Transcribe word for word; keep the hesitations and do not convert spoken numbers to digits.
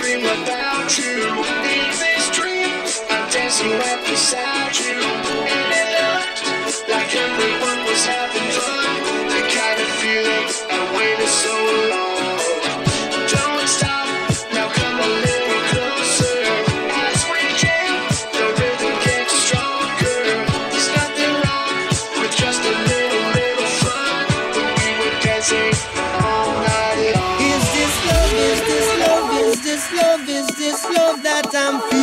dream about you. These dreams, I'm dancing right beside you. And it looked like everyone was having fun. The kind of feeling I waited so long. Don't stop, now come a little closer. As we jam, the rhythm gets stronger. There's nothing wrong with just a little, little fun. But we were dancing all night long. Is this love? Is this love? Is this love? Is this love that I'm feeling?